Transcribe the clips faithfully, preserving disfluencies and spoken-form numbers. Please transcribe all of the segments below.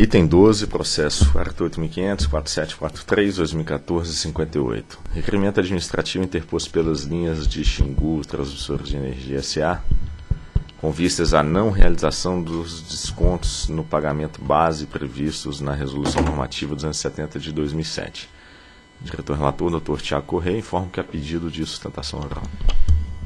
Item doze, processo quarenta e oito mil quinhentos, quatro mil setecentos e quarenta e três, dois mil e quatorze, cinquenta e oito. Requerimento administrativo interposto pelas Linhas de Xingu Transmissora de Energia S A, com vistas à não realização dos descontos no pagamento base previstos na Resolução Normativa duzentos e setenta de dois mil e sete. Diretor relator, doutor Tiago Correia, informa que há pedido de sustentação oral.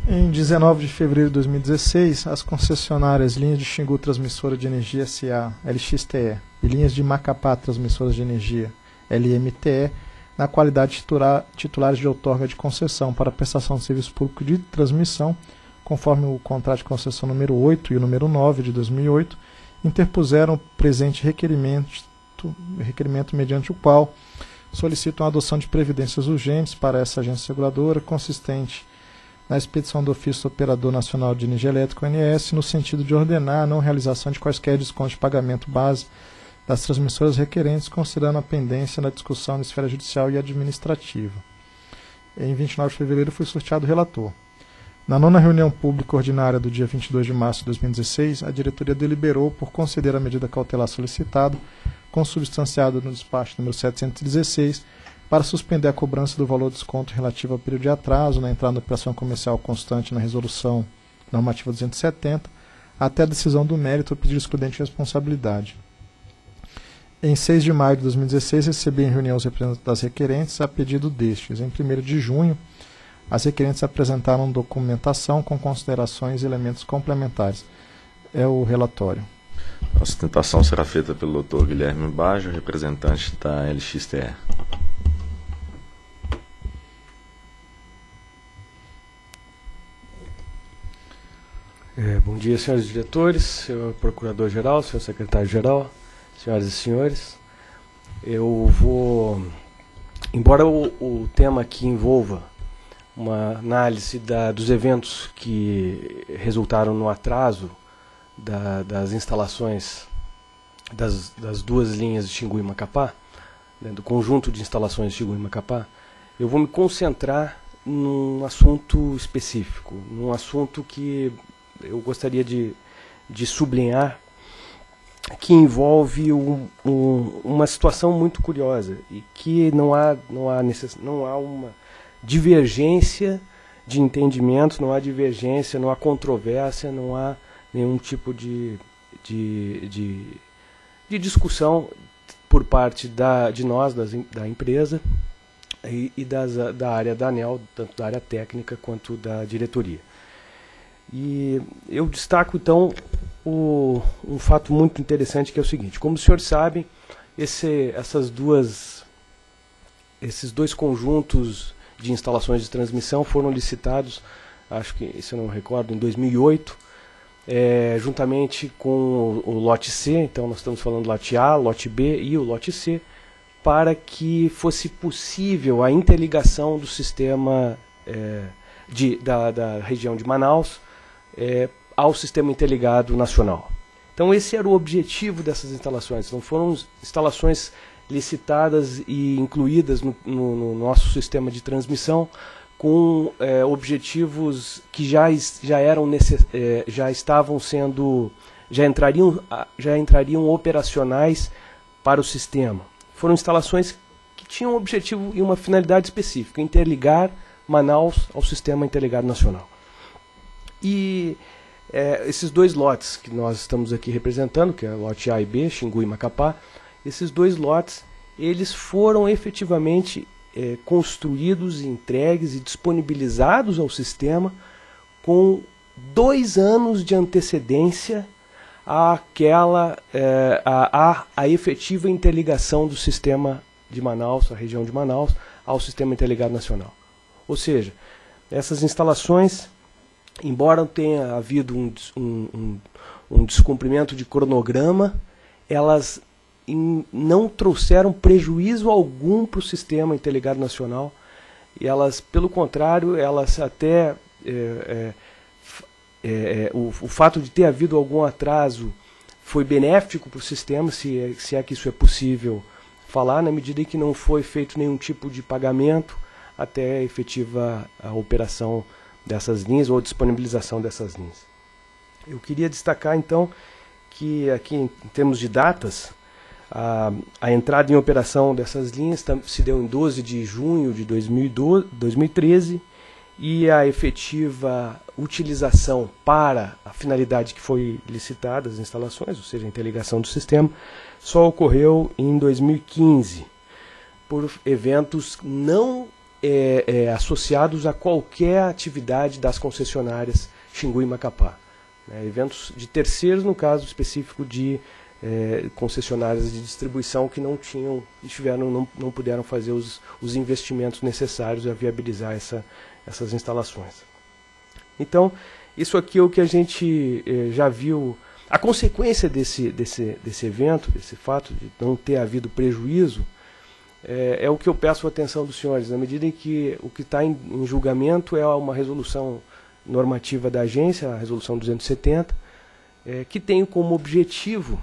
Em dezenove de fevereiro de dois mil e dezesseis, as concessionárias Linhas de Xingu Transmissora de Energia S A, L X T E, e Linhas de Macapá Transmissoras de Energia, L M T E, na qualidade de titular, titulares de outorga de concessão para prestação de serviço público de transmissão, conforme o contrato de concessão número oito e o número nove de dois mil e oito, interpuseram o presente requerimento, requerimento mediante o qual solicitam a adoção de previdências urgentes para essa agência seguradora, consistente na expedição do ofício do Operador Nacional de Energia Elétrica, O N S, no sentido de ordenar a não realização de quaisquer descontos de pagamento base das transmissoras requerentes, considerando a pendência na discussão na esfera judicial e administrativa. Em vinte e nove de fevereiro foi sorteado o relator. Na nona reunião pública ordinária do dia vinte e dois de março de dois mil e dezesseis, a diretoria deliberou por conceder a medida cautelar solicitada, consubstanciada no despacho número setecentos e dezesseis, para suspender a cobrança do valor de desconto relativo ao período de atraso na entrada na operação comercial constante na Resolução Normativa duzentos e setenta, até a decisão do mérito ou pedido excludente de responsabilidade. Em seis de maio de dois mil e dezesseis, recebi em reunião os representantes das requerentes a pedido destes. Em primeiro de junho, as requerentes apresentaram documentação com considerações e elementos complementares. É o relatório. A sustentação será feita pelo doutor Guilherme Bajo, representante da L X T E. É, bom dia, senhores diretores, senhor procurador-geral, senhor secretário-geral, senhoras e senhores. Eu vou, embora o, o tema aqui envolva uma análise da, dos eventos que resultaram no atraso da, das instalações das, das duas linhas de Xingu e Macapá, né, do conjunto de instalações de Xingu e Macapá, eu vou me concentrar num assunto específico, num assunto que eu gostaria de, de sublinhar, que envolve um, um, uma situação muito curiosa e que não há, não há, necess, não há uma divergência de entendimento, não há divergência, não há controvérsia, não há nenhum tipo de, de, de, de discussão por parte da, de nós, das, da empresa e, e das, da área da ANEEL, tanto da área técnica quanto da diretoria. E eu destaco, então, o, um fato muito interessante, que é o seguinte. Como os senhores sabem, esse, essas duas, esses dois conjuntos de instalações de transmissão foram licitados, acho que, se eu não me recordo, em dois mil e oito, é, juntamente com o, o lote C. Então, nós estamos falando do lote A, lote B e o lote C, para que fosse possível a interligação do sistema é, de, da, da região de Manaus, É, ao sistema interligado nacional. Então esse era o objetivo dessas instalações, não foram instalações licitadas e incluídas no, no, no nosso sistema de transmissão com é, objetivos que já, já, eram necess, é, já estavam sendo, já entrariam, já entrariam operacionais para o sistema. Foram instalações que tinham um objetivo e uma finalidade específica, interligar Manaus ao sistema interligado nacional. E é, esses dois lotes que nós estamos aqui representando, que é lote A e B, Xingu e Macapá, esses dois lotes, eles foram efetivamente é, construídos, entregues e disponibilizados ao sistema com dois anos de antecedência àquela, é, à, à efetiva interligação do sistema de Manaus, a região de Manaus, ao sistema interligado nacional. Ou seja, essas instalações, embora tenha havido um, um, um, um descumprimento de cronograma, elas in, não trouxeram prejuízo algum para o sistema interligado nacional. E elas, pelo contrário, elas até é, é, é, o, o fato de ter havido algum atraso foi benéfico para o sistema, se é, se é que isso é possível falar, na medida em que não foi feito nenhum tipo de pagamento até a efetiva a operação dessas linhas ou disponibilização dessas linhas. Eu queria destacar então que aqui em termos de datas, A, a entrada em operação dessas linhas se deu em doze de junho de dois mil e doze, dois mil e treze e a efetiva utilização para a finalidade que foi licitada as instalações, ou seja, a interligação do sistema, só ocorreu em dois mil e quinze, por eventos não é, é, associados a qualquer atividade das concessionárias Xingu e Macapá. Né, eventos de terceiros, no caso específico de É, concessionárias de distribuição que não tinham, estiveram, não, não puderam fazer os, os investimentos necessários a viabilizar essa, essas instalações. Então, isso aqui é o que a gente é, já viu. A consequência desse, desse, desse evento, desse fato de não ter havido prejuízo, é, é o que eu peço a atenção dos senhores, na medida em que o que está em, em julgamento é uma resolução normativa da agência, a resolução duzentos e setenta, é, que tem como objetivo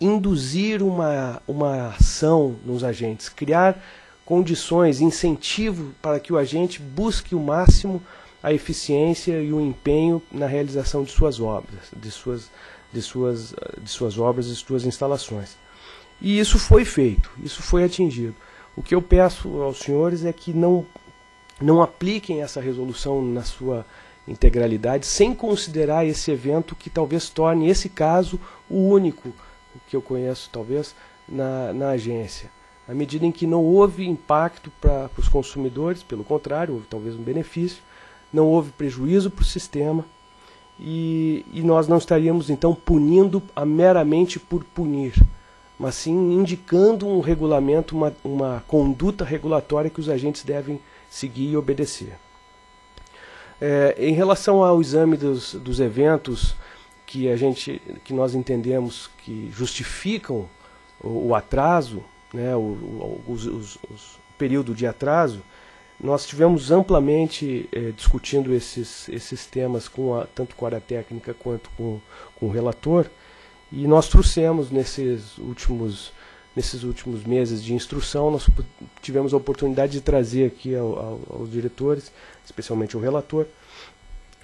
induzir uma, uma ação nos agentes, criar condições, incentivo para que o agente busque o máximo a eficiência e o empenho na realização de suas obras, de suas, de suas, de suas obras e suas instalações. E isso foi feito, isso foi atingido. O que eu peço aos senhores é que não, não apliquem essa resolução na sua integralidade, sem considerar esse evento que talvez torne esse caso o único que eu conheço, talvez, na, na agência. Na medida em que não houve impacto para os consumidores, pelo contrário, houve talvez um benefício, não houve prejuízo para o sistema, e, e nós não estaríamos, então, punindo a meramente por punir, mas sim indicando um regulamento, uma, uma conduta regulatória que os agentes devem seguir e obedecer. É, em relação ao exame dos, dos eventos, que a gente, que nós entendemos que justificam o, o atraso, né, o, o os, os, os período de atraso, nós tivemos amplamente eh, discutindo esses, esses temas com a, tanto com a área técnica quanto com, com o relator, e nós trouxemos nesses últimos, nesses últimos meses de instrução, nós tivemos a oportunidade de trazer aqui ao, ao, aos diretores, especialmente ao relator,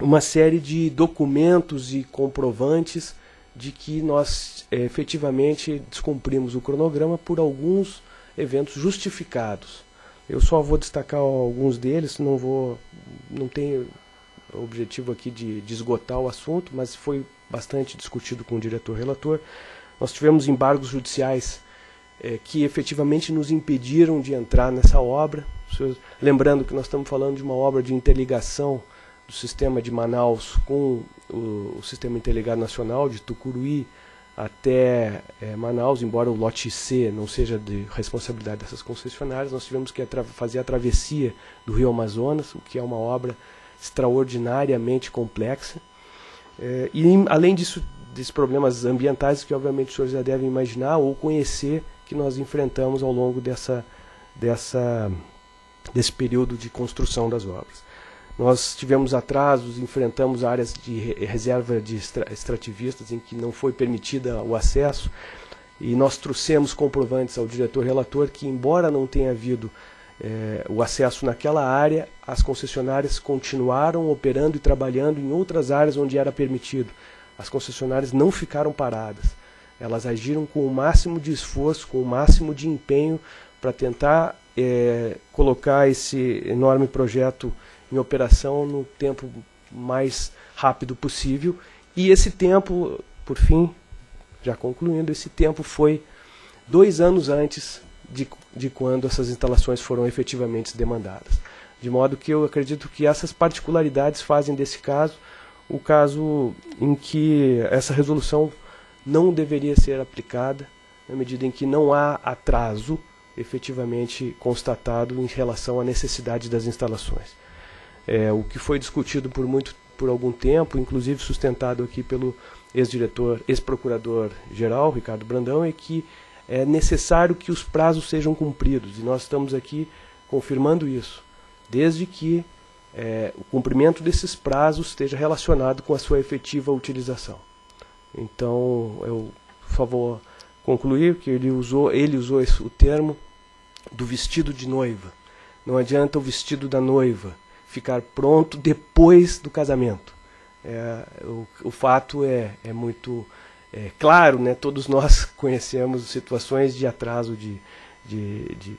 uma série de documentos e comprovantes de que nós é, efetivamente descumprimos o cronograma por alguns eventos justificados. Eu só vou destacar alguns deles, não vou, não tem objetivo aqui de, de esgotar o assunto, mas foi bastante discutido com o diretor-relator. Nós tivemos embargos judiciais é, que efetivamente nos impediram de entrar nessa obra. Lembrando que nós estamos falando de uma obra de interligação do sistema de Manaus com o, o sistema interligado nacional, de Tucuruí até é, Manaus, embora o lote C não seja de responsabilidade dessas concessionárias, nós tivemos que fazer a travessia do Rio Amazonas, o que é uma obra extraordinariamente complexa. É, e além disso, desses problemas ambientais que obviamente os senhores já devem imaginar ou conhecer, que nós enfrentamos ao longo dessa, dessa, desse período de construção das obras. Nós tivemos atrasos, enfrentamos áreas de reserva de extrativistas em que não foi permitida o acesso, e nós trouxemos comprovantes ao diretor-relator que, embora não tenha havido eh, o acesso naquela área, as concessionárias continuaram operando e trabalhando em outras áreas onde era permitido. As concessionárias não ficaram paradas, elas agiram com o máximo de esforço, com o máximo de empenho para tentar eh, colocar esse enorme projeto em operação no tempo mais rápido possível, e esse tempo, por fim, já concluindo, esse tempo foi dois anos antes de, de quando essas instalações foram efetivamente demandadas. De modo que eu acredito que essas particularidades fazem desse caso o caso em que essa resolução não deveria ser aplicada, na medida em que não há atraso efetivamente constatado em relação à necessidade das instalações. É, o que foi discutido por, muito, por algum tempo, inclusive sustentado aqui pelo ex-diretor, ex-procurador-geral, Ricardo Brandão, é que é necessário que os prazos sejam cumpridos, e nós estamos aqui confirmando isso, desde que é, o cumprimento desses prazos esteja relacionado com a sua efetiva utilização. Então, eu só vou concluir que ele usou, ele usou esse, o termo do vestido de noiva. Não adianta o vestido da noiva ficar pronto depois do casamento. É, o, o fato é, é muito É claro, né, todos nós conhecemos situações de atraso de, de, de,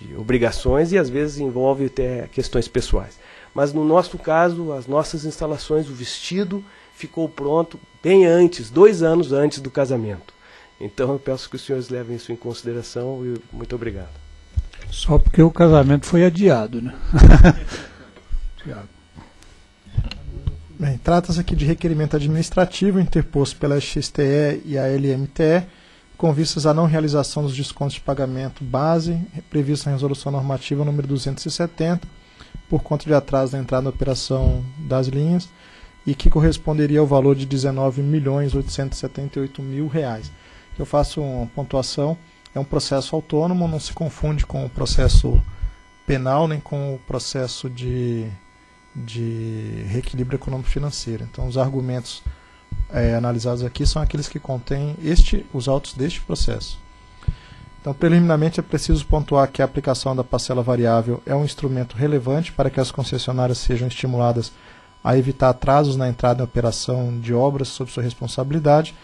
de obrigações e às vezes envolve até questões pessoais. Mas no nosso caso, as nossas instalações, o vestido ficou pronto bem antes, dois anos antes do casamento. Então eu peço que os senhores levem isso em consideração e muito obrigado. Só porque o casamento foi adiado, né? Tiago. Bem, trata-se aqui de requerimento administrativo interposto pela L X T E e a L M T E, com vistas à não realização dos descontos de pagamento base, previsto na Resolução Normativa número duzentos e setenta, por conta de atraso da entrada na operação das linhas, e que corresponderia ao valor de dezenove milhões oitocentos e setenta e oito mil reais. Eu faço uma pontuação, é um processo autônomo, não se confunde com o processo penal, nem com o processo de, de reequilíbrio econômico-financeiro. Então os argumentos é, analisados aqui são aqueles que contêm este, os autos deste processo. Então, preliminarmente, é preciso pontuar que a aplicação da parcela variável é um instrumento relevante para que as concessionárias sejam estimuladas a evitar atrasos na entrada em operação de obras sob sua responsabilidade.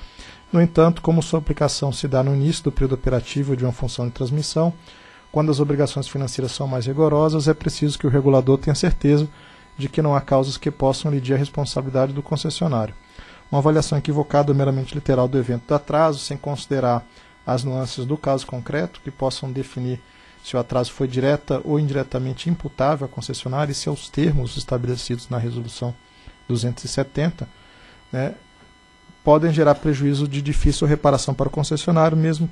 No entanto, como sua aplicação se dá no início do período operativo de uma função de transmissão, quando as obrigações financeiras são mais rigorosas, é preciso que o regulador tenha certeza de que não há causas que possam lidir a responsabilidade do concessionário. Uma avaliação equivocada meramente literal do evento do atraso, sem considerar as nuances do caso concreto, que possam definir se o atraso foi direta ou indiretamente imputável à concessionária e se aos termos estabelecidos na Resolução duzentos e setenta, né, podem gerar prejuízo de difícil reparação para o concessionário, mesmo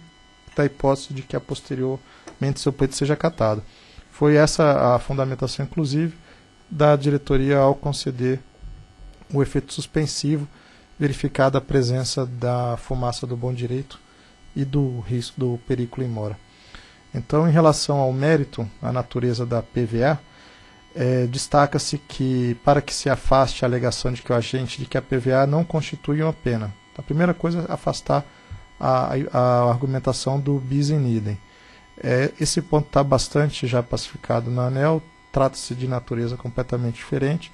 da hipótese de que a posteriormente seu pleito seja acatado. Foi essa a fundamentação, inclusive, da diretoria ao conceder o efeito suspensivo, verificada a presença da fumaça do bom direito e do risco do periculo in mora. Então, em relação ao mérito, à natureza da P V A, é, destaca-se que, para que se afaste a alegação de que o agente de que a P V A não constitui uma pena. A primeira coisa é afastar a, a argumentação do bis in idem. É, esse ponto está bastante já pacificado na ANEEL, trata-se de natureza completamente diferente.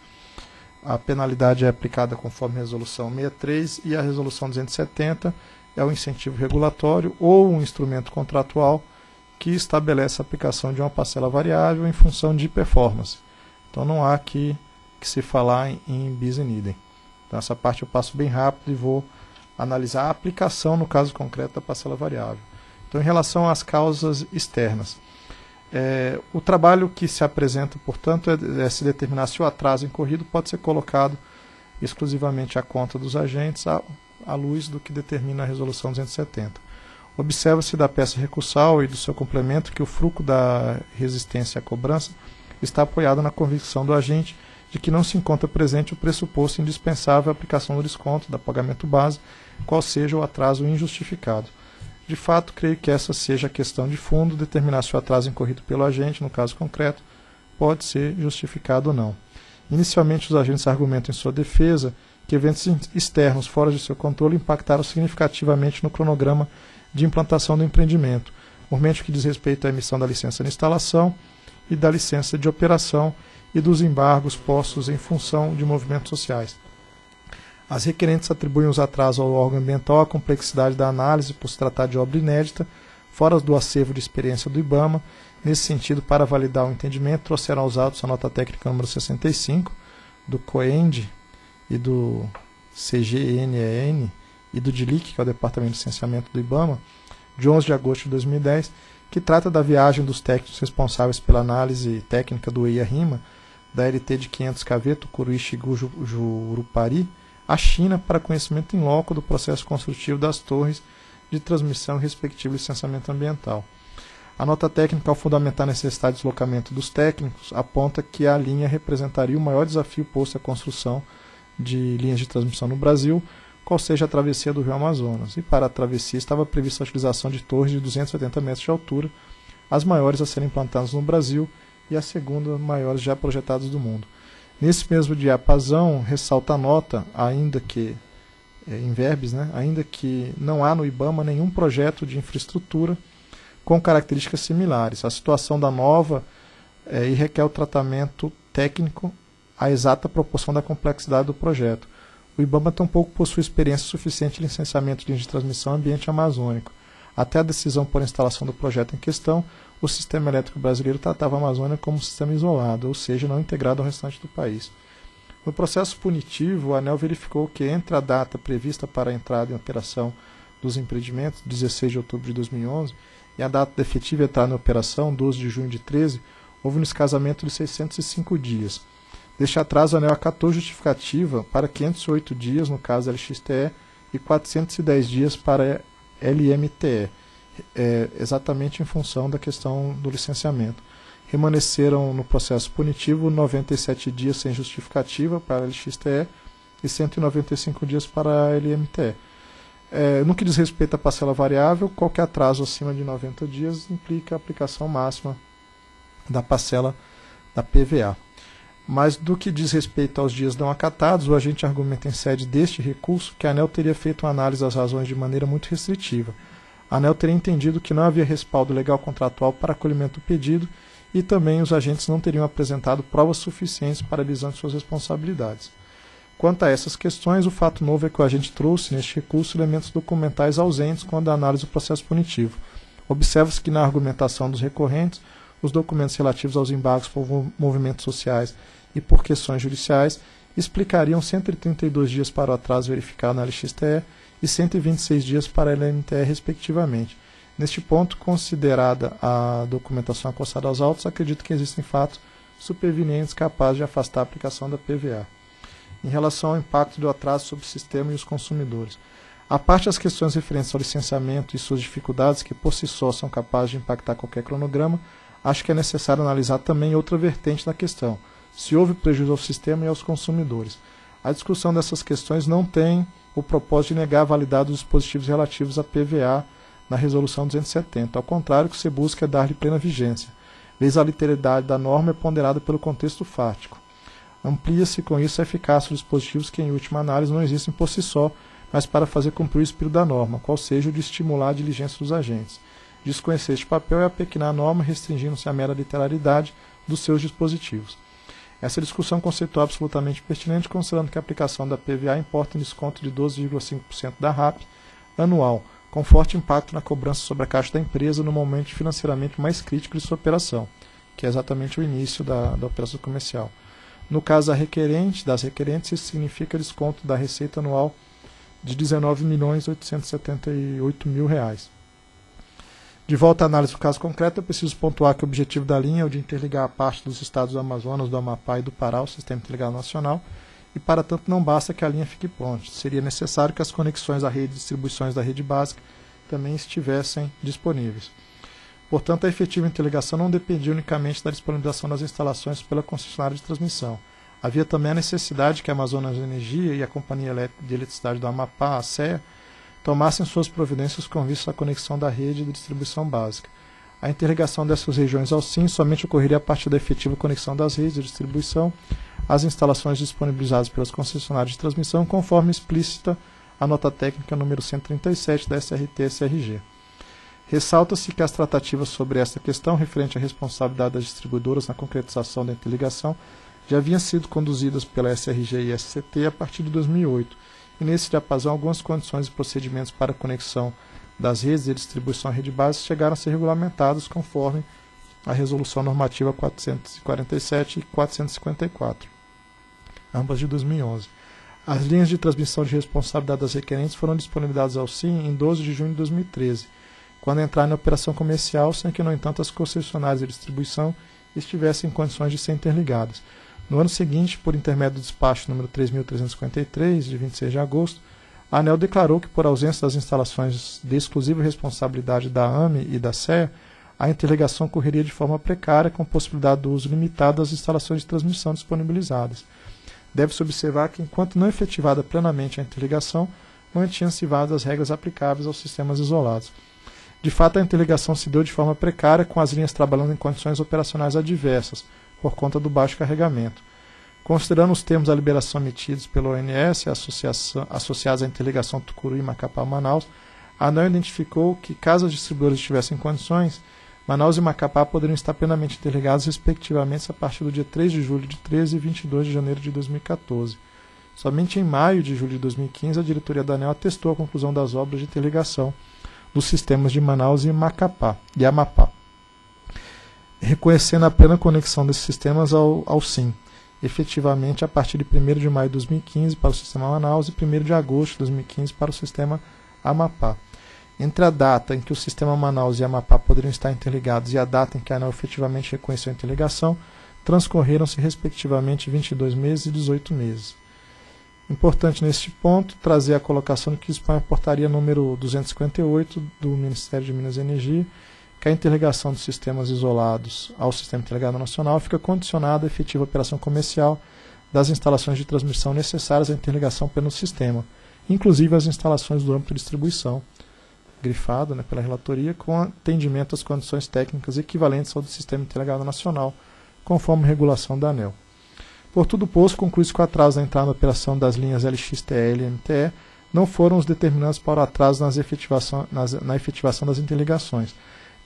A penalidade é aplicada conforme a Resolução sessenta e três e a Resolução duzentos e setenta é o incentivo regulatório ou um instrumento contratual que estabelece a aplicação de uma parcela variável em função de performance. Então não há aqui que se falar em, em bis in idem. Então essa parte eu passo bem rápido e vou analisar a aplicação no caso concreto da parcela variável. Então em relação às causas externas, é, o trabalho que se apresenta, portanto, é, é se determinar se o atraso incorrido pode ser colocado exclusivamente à conta dos agentes à, à luz do que determina a Resolução duzentos e setenta. Observa-se da peça recursal e do seu complemento que o fruto da resistência à cobrança está apoiado na convicção do agente de que não se encontra presente o pressuposto indispensável à aplicação do desconto, da pagamento base, qual seja o atraso injustificado. De fato, creio que essa seja a questão de fundo, determinar se o atraso incorrido pelo agente, no caso concreto, pode ser justificado ou não. Inicialmente, os agentes argumentam em sua defesa que eventos externos fora de seu controle impactaram significativamente no cronograma de implantação do empreendimento, urgente que diz respeito à emissão da licença de instalação e da licença de operação e dos embargos postos em função de movimentos sociais. As requerentes atribuem os atrasos ao órgão ambiental à complexidade da análise por se tratar de obra inédita, fora do acervo de experiência do IBAMA. Nesse sentido, para validar o entendimento, trouxeram aos autos a nota técnica número sessenta e cinco, do COEND e do C G N E N, e do D I L I C, que é o Departamento de Licenciamento do IBAMA, de onze de agosto de dois mil e dez, que trata da viagem dos técnicos responsáveis pela análise técnica do E I A-RIMA, da L T de quinhentos quilovolts, Tucuruí, Xingu, Jurupari, à China, para conhecimento em loco do processo construtivo das torres de transmissão e respectivo licenciamento ambiental. A nota técnica, ao fundamentar a necessidade de deslocamento dos técnicos, aponta que a linha representaria o maior desafio posto à construção de linhas de transmissão no Brasil, qual seja a travessia do Rio Amazonas, e para a travessia estava prevista a utilização de torres de duzentos e oitenta metros de altura, as maiores a serem implantadas no Brasil e as segundas maiores já projetadas do mundo. Nesse mesmo diapasão, ressalta a nota, ainda que, é, em verbis, né, ainda que não há no IBAMA nenhum projeto de infraestrutura com características similares. A situação da nova é, e requer o tratamento técnico à exata proporção da complexidade do projeto. o IBAMA tampouco possui experiência suficiente em licenciamento de linhas de transmissão em ambiente amazônico. Até a decisão por instalação do projeto em questão, o sistema elétrico brasileiro tratava a Amazônia como um sistema isolado, ou seja, não integrado ao restante do país. No processo punitivo, a ANEEL verificou que, entre a data prevista para a entrada em operação dos empreendimentos, dezesseis de outubro de dois mil e onze, e a data da efetiva entrada em operação, doze de junho de dois mil e treze, houve um descasamento de seiscentos e cinco dias. Deste atraso, a ANEEL acatou justificativa para quinhentos e oito dias, no caso da L X T E, e quatrocentos e dez dias para a L M T E, é, exatamente em função da questão do licenciamento. Permaneceram no processo punitivo noventa e sete dias sem justificativa para a L X T E e cento e noventa e cinco dias para a L M T E. É, no que diz respeito à parcela variável, qualquer atraso acima de noventa dias implica a aplicação máxima da parcela da P V A. Mas do que diz respeito aos dias não acatados, o agente argumenta em sede deste recurso que a ANEEL teria feito uma análise das razões de maneira muito restritiva. A ANEEL teria entendido que não havia respaldo legal contratual para acolhimento do pedido e também os agentes não teriam apresentado provas suficientes para lisando suas responsabilidades. Quanto a essas questões, o fato novo é que o agente trouxe neste recurso elementos documentais ausentes quando a análise do processo punitivo. Observa-se que na argumentação dos recorrentes, os documentos relativos aos embargos por movimentos sociais e por questões judiciais explicariam cento e trinta e dois dias para o atraso verificado na L X T E e cento e vinte e seis dias para a L M T E, respectivamente. Neste ponto, considerada a documentação acossada aos autos, acredito que existem fatos supervenientes capazes de afastar a aplicação da P V A. Em relação ao impacto do atraso sobre o sistema e os consumidores, à parte as questões referentes ao licenciamento e suas dificuldades, que por si só são capazes de impactar qualquer cronograma, acho que é necessário analisar também outra vertente da questão, se houve prejuízo ao sistema e aos consumidores. A discussão dessas questões não tem o propósito de negar a validade dos dispositivos relativos à P V A, na Resolução duzentos e setenta. Ao contrário, o que se busca é dar-lhe plena vigência. Eis a literalidade da norma é ponderada pelo contexto fático. Amplia-se com isso a eficácia dos dispositivos que, em última análise, não existem por si só, mas para fazer cumprir o espírito da norma, qual seja o de estimular a diligência dos agentes. Desconhecer este papel é apequinar a norma, restringindo-se à mera literalidade dos seus dispositivos. Essa discussão conceitual é absolutamente pertinente, considerando que a aplicação da P V A importa em desconto de doze vírgula cinco por cento da R A P anual, com forte impacto na cobrança sobre a caixa da empresa no momento financeiramente mais crítico de sua operação, que é exatamente o início da, da operação comercial. No caso da requerente, das requerentes, isso significa desconto da receita anual de dezenove milhões oitocentos e setenta e oito mil reais. De volta à análise do caso concreto, eu preciso pontuar que o objetivo da linha é o de interligar a parte dos estados do Amazonas, do Amapá e do Pará ao Sistema Interligado Nacional, e para tanto não basta que a linha fique pronta, seria necessário que as conexões à rede de distribuições da rede básica também estivessem disponíveis. Portanto, a efetiva interligação não dependia unicamente da disponibilização das instalações pela concessionária de transmissão. Havia também a necessidade que a Amazonas Energia e a Companhia de Eletricidade do Amapá, a C E A, tomassem suas providências com vista à conexão da rede de distribuição básica. A interligação dessas regiões ao S I M somente ocorreria a partir da efetiva conexão das redes de distribuição às instalações disponibilizadas pelas concessionárias de transmissão, conforme explícita a nota técnica número cento e trinta e sete da S R T e S R G. Ressalta-se que as tratativas sobre esta questão, referente à responsabilidade das distribuidoras na concretização da interligação, já haviam sido conduzidas pela S R G e S C T a partir de dois mil e oito, e nesse diapasão algumas condições e procedimentos para a conexão das redes de distribuição à rede base chegaram a ser regulamentados conforme a Resolução Normativa quatrocentos e quarenta e sete e quatrocentos e cinquenta e quatro, ambas de dois mil e onze. As linhas de transmissão de responsabilidade das requerentes foram disponibilizadas ao S I M em doze de junho de dois mil e treze, quando entraram na operação comercial, sem que, no entanto, as concessionárias de distribuição estivessem em condições de ser interligadas. No ano seguinte, por intermédio do despacho número três mil trezentos e cinquenta e três, de vinte e seis de agosto, a ANEEL declarou que, por ausência das instalações de exclusiva responsabilidade da A M E e da C E A, a interligação ocorreria de forma precária, com possibilidade do uso limitado das instalações de transmissão disponibilizadas. Deve-se observar que, enquanto não efetivada plenamente a interligação, mantinham-se válidas as regras aplicáveis aos sistemas isolados. De fato, a interligação se deu de forma precária, com as linhas trabalhando em condições operacionais adversas, por conta do baixo carregamento. Considerando os termos da liberação emitidos pelo O N S, associados à interligação Tucuruí, Macapá, Manaus, a ANEEL identificou que, caso as distribuidoras estivessem em condições, Manaus e Macapá poderiam estar plenamente interligados, respectivamente, a partir do dia três de julho de dois mil e treze e vinte e dois de janeiro de dois mil e quatorze. Somente em maio de julho de dois mil e quinze, a diretoria da ANEEL atestou a conclusão das obras de interligação dos sistemas de Manaus e Macapá e Amapá, reconhecendo a plena conexão desses sistemas ao, ao S I M, efetivamente a partir de primeiro de maio de dois mil e quinze para o sistema Manaus e primeiro de agosto de dois mil e quinze para o sistema Amapá. Entre a data em que o sistema Manaus e Amapá poderiam estar interligados e a data em que a ANEEL efetivamente reconheceu a interligação, transcorreram-se respectivamente vinte e dois meses e dezoito meses. Importante neste ponto trazer a colocação de que expõe a portaria número duzentos e cinquenta e oito do Ministério de Minas e Energia, que a interligação dos sistemas isolados ao Sistema Interligado Nacional fica condicionada à efetiva operação comercial das instalações de transmissão necessárias à interligação pelo sistema, inclusive as instalações do âmbito de distribuição, grifado, né, pela relatoria, com atendimento às condições técnicas equivalentes ao do Sistema Interligado Nacional, conforme regulação da ANEEL. Por tudo posto, conclui-se que o atraso da entrada na operação das linhas L X T E e L M T E não foram os determinantes para o atraso nas efetivação, nas, na efetivação das interligações.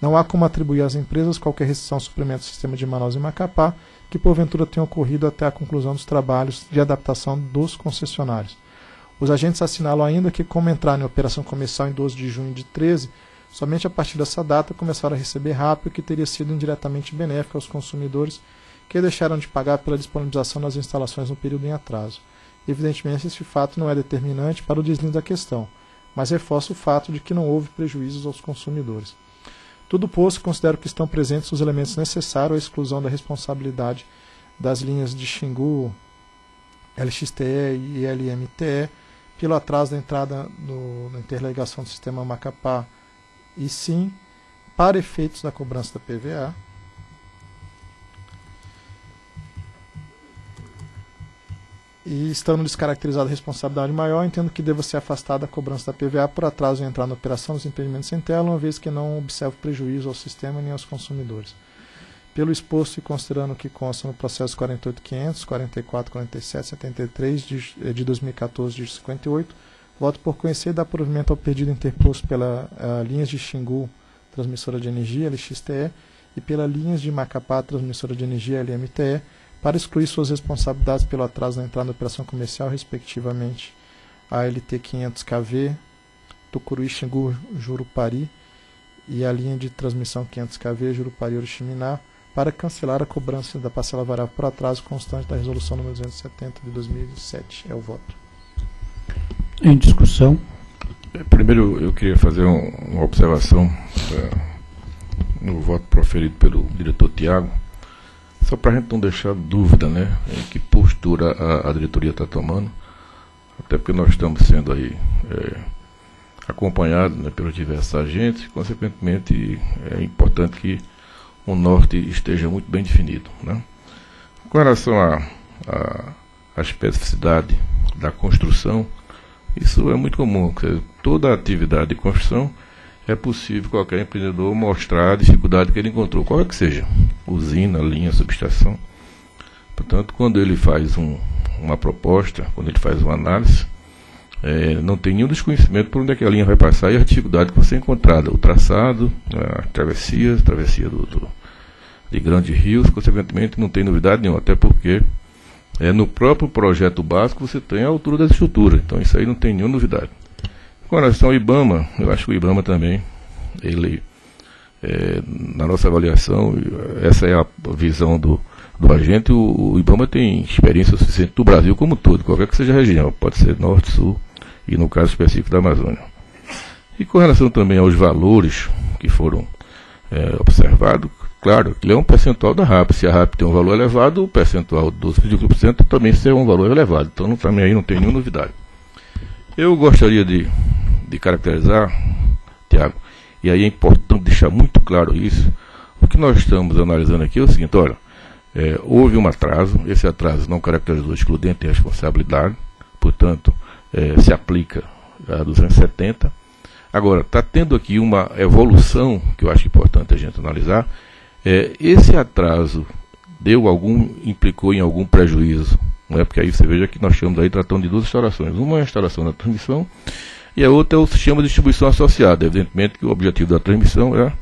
Não há como atribuir às empresas qualquer restrição ao suprimento do sistema de Manaus e Macapá, que porventura tenha ocorrido até a conclusão dos trabalhos de adaptação dos concessionários. Os agentes assinalam ainda que, como entraram em operação comercial em doze de junho de treze, somente a partir dessa data começaram a receber R A P, o que teria sido indiretamente benéfico aos consumidores que deixaram de pagar pela disponibilização das instalações no período em atraso. Evidentemente, este fato não é determinante para o deslinde da questão, mas reforça o fato de que não houve prejuízos aos consumidores. Tudo posto, considero que estão presentes os elementos necessários à exclusão da responsabilidade das linhas de Xingu, L X T E e L M T E pelo atraso da entrada do, da interligação do sistema Macapá e sim para efeitos da cobrança da P V A. E estando descaracterizada a responsabilidade maior, entendo que deva ser afastada a cobrança da P V A por atraso em entrar na operação dos empreendimentos sem tela, uma vez que não observa prejuízo ao sistema nem aos consumidores. Pelo exposto e considerando o que consta no processo quarenta e oito mil quinhentos, quarenta e quatro mil quatrocentos e setenta e três de dois mil e quatorze de cinquenta e oito, voto por conhecer e dar provimento ao pedido interposto pela uh, Linhas de Xingu Transmissora de Energia, L X T E, e pela Linhas de Macapá Transmissora de Energia, L M T E, para excluir suas responsabilidades pelo atraso na entrada na operação comercial, respectivamente, a L T quinhentos K V, Tucuruí, Xingu, Jurupari e a linha de transmissão quinhentos K V, Jurupari, Oriximiná, para cancelar a cobrança da parcela variável por atraso constante da Resolução número duzentos e setenta de dois mil e sete. É o voto. Em discussão. Primeiro, eu queria fazer um, uma observação uh, no voto proferido pelo diretor Tiago. Só para a gente não deixar dúvida, né, em que postura a, a diretoria está tomando, até porque nós estamos sendo aí é, acompanhados, né, pelos diversos agentes, consequentemente é importante que o norte esteja muito bem definido, né. Com relação à especificidade da construção, isso é muito comum, quer dizer, toda atividade de construção é possível qualquer empreendedor mostrar a dificuldade que ele encontrou, qual é que seja, usina, linha, subestação. Portanto, quando ele faz um, uma proposta, quando ele faz uma análise, é, não tem nenhum desconhecimento por onde é que a linha vai passar e a dificuldade que vai ser encontrada, o traçado, a travessia, a travessia do, do, de grandes rios, consequentemente não tem novidade nenhuma, até porque é, no próprio projeto básico você tem a altura da estrutura, então isso aí não tem nenhuma novidade. Com relação ao IBAMA, eu acho que o IBAMA também, ele, é, na nossa avaliação, essa é a visão do, do agente, o, o IBAMA tem experiência suficiente do Brasil como um todo, qualquer que seja a região, pode ser norte, sul e no caso específico da Amazônia. E com relação também aos valores que foram é, observados, claro, que é um percentual da R A P, se a R A P tem um valor elevado, o percentual de doze vírgula cinco por cento também será um valor elevado, então não, também aí não tem nenhuma novidade. Eu gostaria de, de caracterizar, Tiago, e aí é importante deixar muito claro isso, o que nós estamos analisando aqui é o seguinte, olha, é, houve um atraso, esse atraso não caracterizou excludente e responsabilidade, portanto, é, se aplica a duzentos e setenta. Agora, está tendo aqui uma evolução, que eu acho importante a gente analisar, é, esse atraso deu algum, implicou em algum prejuízo, não é? Porque aí você veja que nós estamos aí tratando de duas instalações. Uma é a instalação da transmissão e a outra é o sistema de distribuição associado. Evidentemente que o objetivo da transmissão é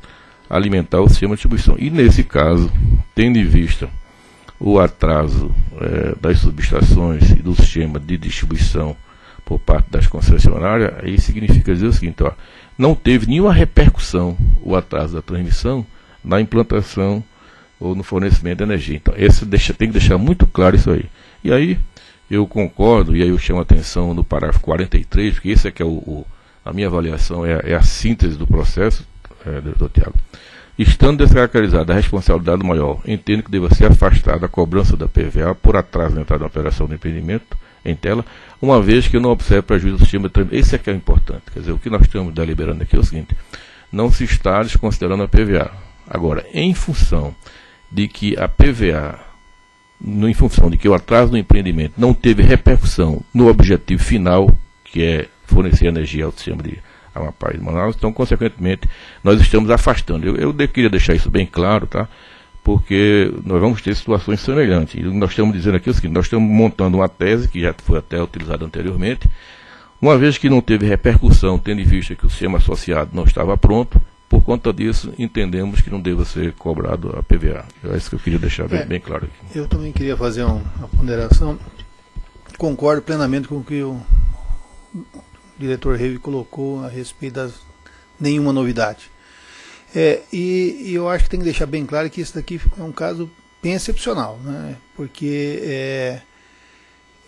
alimentar o sistema de distribuição. E nesse caso, tendo em vista o atraso é, das subestações e do sistema de distribuição por parte das concessionárias, aí significa dizer o seguinte, ó, não teve nenhuma repercussão o atraso da transmissão na implantação ou no fornecimento de energia. Então, esse deixa, tem que deixar muito claro isso aí. E aí, eu concordo, e aí eu chamo a atenção no parágrafo quarenta e três, porque esse é que é o, o, a minha avaliação, é, é a síntese do processo, é, doutor Tiago. Estando descaracterizada a responsabilidade maior, entendo que deva ser afastada a cobrança da P V A por atraso na entrada na operação do empreendimento em tela, uma vez que não observe prejuízo do sistema de transmissão. Esse é que é o importante. Quer dizer, o que nós estamos deliberando aqui é o seguinte, não se está desconsiderando a P V A. Agora, em função de que a P V A, no, em função de que o atraso no empreendimento não teve repercussão no objetivo final, que é fornecer energia ao sistema de Amapá e Manaus, então, consequentemente, nós estamos afastando. Eu, eu de, queria deixar isso bem claro, tá? Porque nós vamos ter situações semelhantes. E nós estamos dizendo aqui o seguinte, nós estamos montando uma tese, que já foi até utilizada anteriormente, uma vez que não teve repercussão, tendo em vista que o sistema associado não estava pronto, por conta disso, entendemos que não deva ser cobrado a P V A. É isso que eu queria deixar bem, é, bem claro aqui. Eu também queria fazer uma, uma ponderação. Concordo plenamente com o que o diretor Revi colocou a respeito das nenhuma novidade. É, e, e eu acho que tem que deixar bem claro que isso daqui é um caso bem excepcional, né? Porque, é,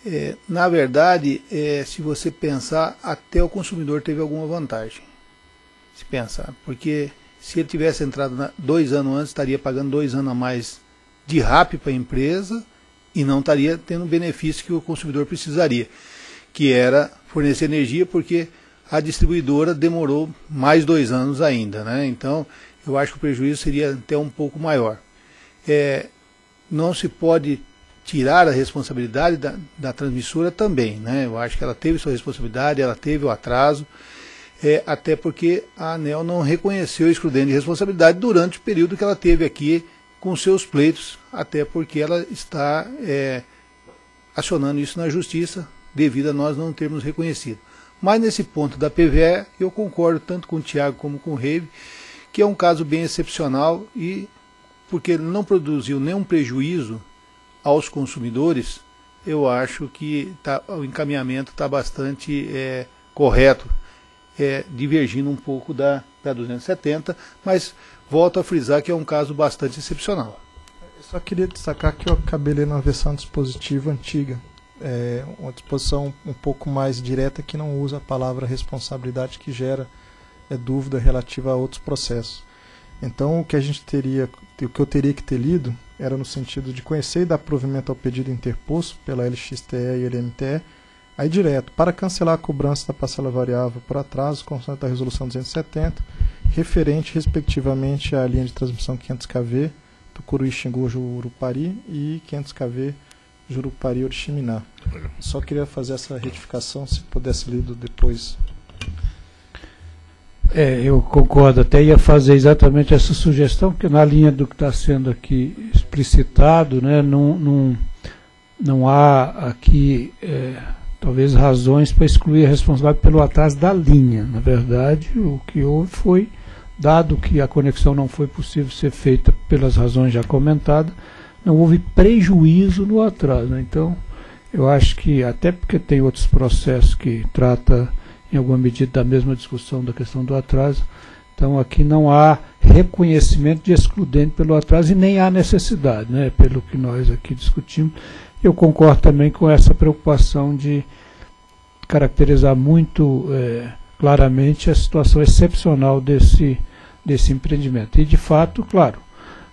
é, na verdade, é, se você pensar, até o consumidor teve alguma vantagem. Se pensar, porque se ele tivesse entrado na, dois anos antes, estaria pagando dois anos a mais de R A P para a empresa e não estaria tendo o benefício que o consumidor precisaria, que era fornecer energia, porque a distribuidora demorou mais dois anos ainda, né? Então, eu acho que o prejuízo seria até um pouco maior. É, não se pode tirar a responsabilidade da, da transmissora também, né? Eu acho que ela teve sua responsabilidade, ela teve o atraso, É, até porque a ANEEL não reconheceu esse excludente de responsabilidade durante o período que ela teve aqui com seus pleitos, até porque ela está é, acionando isso na justiça devido a nós não termos reconhecido. Mas nesse ponto da P V E, eu concordo tanto com o Tiago como com o Reive, que é um caso bem excepcional e porque ele não produziu nenhum prejuízo aos consumidores, eu acho que tá, o encaminhamento está bastante é, correto. É, divergindo um pouco da, da duzentos e setenta, mas volto a frisar que é um caso bastante excepcional. Eu só queria destacar que eu acabei lendo a versão dispositiva antiga, é, uma disposição um pouco mais direta que não usa a palavra responsabilidade, que gera é, dúvida relativa a outros processos. Então o que a gente teria, o que eu teria que ter lido era no sentido de conhecer e dar provimento ao pedido interposto pela L X T E e L M T E, aí direto, para cancelar a cobrança da parcela variável por atraso, constante da resolução duzentos e setenta, referente respectivamente à linha de transmissão quinhentos quilovolts, Tucuruí, Xingu, Jurupari e quinhentos quilovolts, Jurupari, Oriximiná. Só queria fazer essa retificação, se pudesse lido depois. É, eu concordo, até ia fazer exatamente essa sugestão, porque na linha do que está sendo aqui explicitado, né, não, não, não há aqui... É, talvez razões para excluir a responsabilidade pelo atraso da linha. Na verdade, o que houve foi, dado que a conexão não foi possível ser feita pelas razões já comentadas, não houve prejuízo no atraso. Né? Então, eu acho que, até porque tem outros processos que tratam, em alguma medida, da mesma discussão da questão do atraso, então aqui não há reconhecimento de excludente pelo atraso e nem há necessidade, né? Pelo que nós aqui discutimos. Eu concordo também com essa preocupação de caracterizar muito é, claramente a situação excepcional desse, desse empreendimento. E, de fato, claro,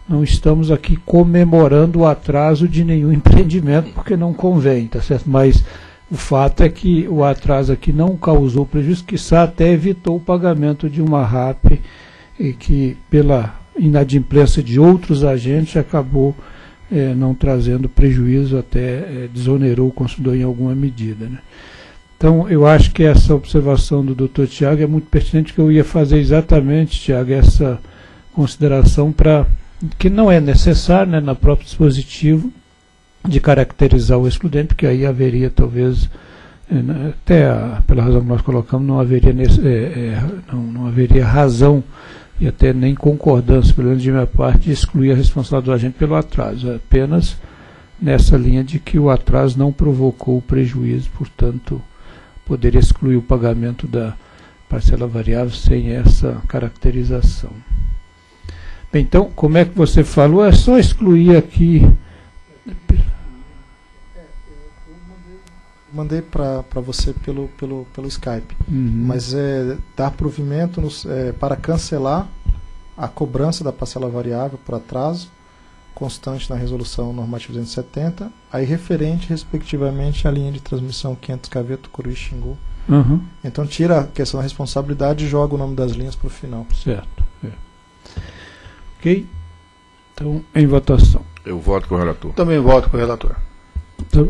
não estamos aqui comemorando o atraso de nenhum empreendimento, porque não convém, tá certo? Mas o fato é que o atraso aqui não causou prejuízo, quiçá até evitou o pagamento de uma R A P e que, pela inadimplência de outros agentes, acabou... É, não trazendo prejuízo, até é, desonerou o consumidor em alguma medida. Né? Então, eu acho que essa observação do doutor Tiago é muito pertinente, que eu ia fazer exatamente, Tiago, essa consideração, para que não é necessário, né, na própria dispositivo, de caracterizar o excludente, porque aí haveria, talvez, é, até a, pela razão que nós colocamos, não haveria, nesse, é, é, não, não haveria razão, e até nem concordância, pelo menos de minha parte, de excluir a responsabilidade do agente pelo atraso. Apenas nessa linha de que o atraso não provocou prejuízo, portanto, poderia excluir o pagamento da parcela variável sem essa caracterização. Bem, então, como é que você falou? É só excluir aqui... Mandei para você pelo, pelo, pelo Skype, uhum. mas é dar provimento nos, é, para cancelar a cobrança da parcela variável por atraso constante na Resolução Normativa duzentos e setenta, aí referente, respectivamente, à linha de transmissão quinhentos quilovolts, Tucuruí, Xingu. Uhum. Então tira a questão da responsabilidade e joga o nome das linhas para o final. Certo. É. Ok? Então, em votação. Eu voto com o relator. Também voto com o relator. Então,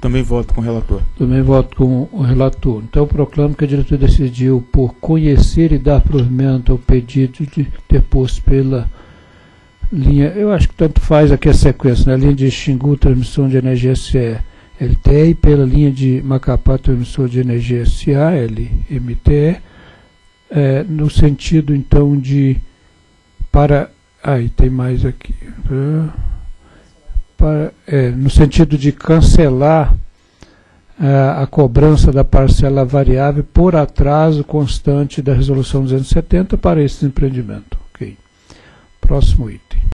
Também voto com o relator. Também voto com o relator. Então, eu proclamo que a diretoria decidiu por conhecer e dar provimento ao pedido de deposto pela linha... Eu acho que tanto faz aqui a sequência, né? Linha de Xingu, Transmissão de Energia S A, L T E, e pela linha de Macapá, Transmissora de Energia S A, L M T E, é, no sentido, então, de... Para... Aí, tem mais aqui... Para, é, no sentido de cancelar ah, a cobrança da parcela variável por atraso constante da Resolução duzentos e setenta para esse empreendimento. Ok. Próximo item.